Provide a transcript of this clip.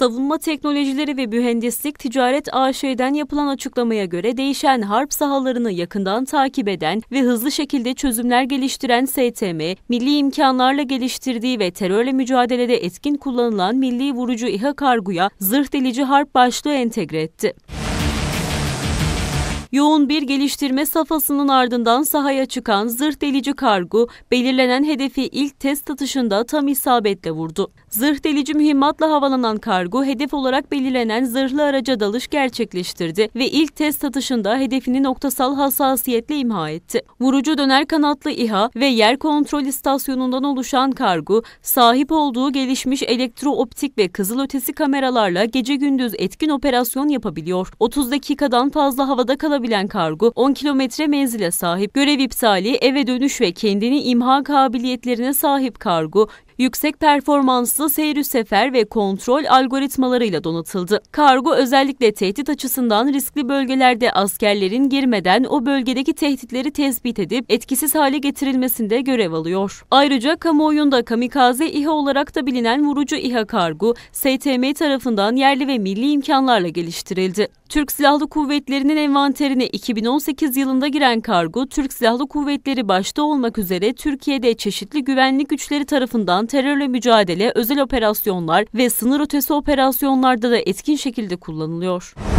Savunma Teknolojileri ve Mühendislik Ticaret AŞ'den yapılan açıklamaya göre değişen harp sahalarını yakından takip eden ve hızlı şekilde çözümler geliştiren STM, milli imkanlarla geliştirdiği ve terörle mücadelede etkin kullanılan milli vurucu İHA Kargu'ya zırh delici harp başlığı entegre etti. Yoğun bir geliştirme safhasının ardından sahaya çıkan zırh delici Kargu, belirlenen hedefi ilk test atışında tam isabetle vurdu. Zırh delici mühimmatla havalanan Kargu, hedef olarak belirlenen zırhlı araca dalış gerçekleştirdi ve ilk test atışında hedefini noktasal hassasiyetle imha etti. Vurucu döner kanatlı İHA ve yer kontrol istasyonundan oluşan Kargu, sahip olduğu gelişmiş elektrooptik ve kızılötesi kameralarla gece gündüz etkin operasyon yapabiliyor. 30 dakikadan fazla havada kalabilen Kargu, 10 kilometre menzile sahip. Görev iptali, eve dönüş ve kendini imha kabiliyetlerine sahip Kargu, yüksek performanslı seyir sefer ve kontrol algoritmalarıyla donatıldı. Kargu özellikle tehdit açısından riskli bölgelerde askerlerin girmeden o bölgedeki tehditleri tespit edip etkisiz hale getirilmesinde görev alıyor. Ayrıca kamuoyunda kamikaze İHA olarak da bilinen vurucu İHA Kargu, STM tarafından yerli ve milli imkanlarla geliştirildi. Türk Silahlı Kuvvetleri'nin envanterine 2018 yılında giren Kargu, Türk Silahlı Kuvvetleri başta olmak üzere Türkiye'de çeşitli güvenlik güçleri tarafından terörle mücadele, özel operasyonlar ve sınır ötesi operasyonlarda da etkin şekilde kullanılıyor.